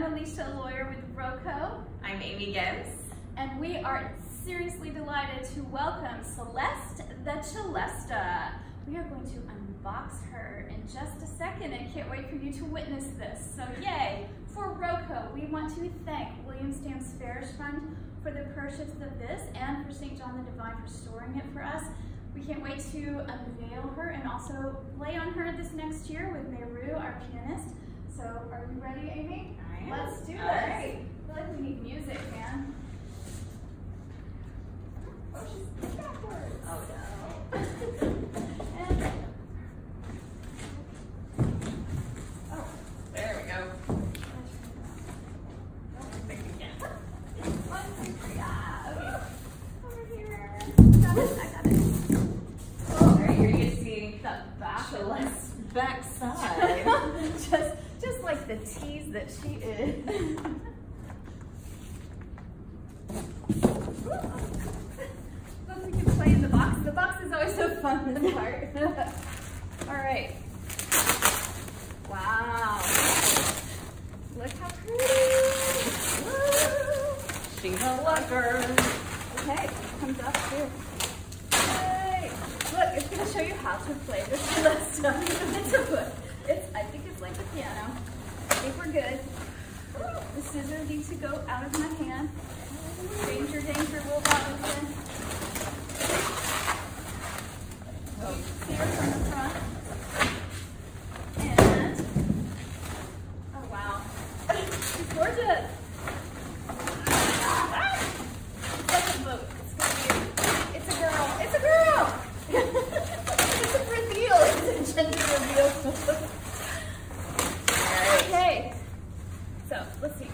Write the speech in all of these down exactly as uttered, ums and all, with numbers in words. I'm Alicia, lawyer with ROCO. I'm Amy Gibbs. And we are seriously delighted to welcome Celeste the Celesta. We are going to unbox her in just a second and can't wait for you to witness this. So yay! For ROCO, we want to thank William Stamps Farish Fund for the purchase of this and for Saint John the Divine for storing it for us. We can't wait to unveil her and also play on her this next year with Meru, our pianist. So are you ready, Amy? I am. Let's do this. All right. I feel like we need music, man. Oh, she's backwards. Oh, no. And oh, there we go. One, two, three. Ah, okay. Over here. Got it. I got it. Oh, there you go. You can see the back Celeste's back side. just, just like the tease that she is. Fun this part. All right. Wow. Look how pretty. Woo. She's a lover. Okay, it comes up here. Hey, look, it's gonna show you how to play this Celesta. It's a book. It's. I think it's like the piano. I think we're good. Woo. The scissors need to go out of my hand. Danger, danger, roll out open. Here from the front. And oh wow. She's gorgeous. Ah, that's a boat. It's gonna be it's a girl. It's a girl! It's a reveal. It's a gender reveal. Okay. So let's see.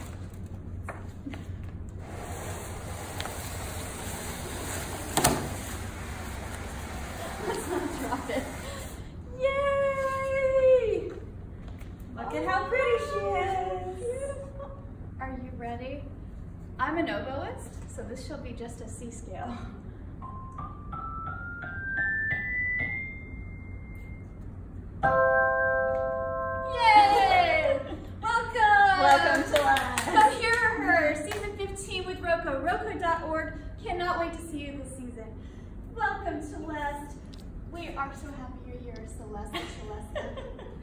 Yay! Look oh, at how pretty she is! Beautiful. Are you ready? I'm an oboist, so this shall be just a C scale. Yay! Welcome! Welcome to us! Come hear her! Season fifteen with ROCO, roco dot org. Cannot wait to see you this season. Welcome, Celeste. We are so happy you're here, Celeste, Celeste.